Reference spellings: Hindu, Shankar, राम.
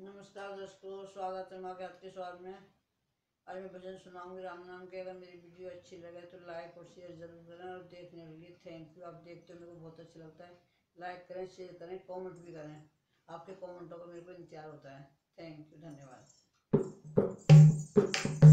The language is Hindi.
नमस्कार दोस्तों, स्वागत है आपके आपके सवाल में। आज मैं भजन सुनाऊंगी राम नाम के। अगर मेरी वीडियो अच्छी लगे तो लाइक और शेयर जरूर करें और देखने के लिए थैंक यू। आप देखते हो मेरे को बहुत अच्छा लगता है। लाइक करें, शेयर करें, कमेंट भी करें। आपके कमेंटों का मेरे को इंतजार होता है। थैंक यू, धन्यवाद।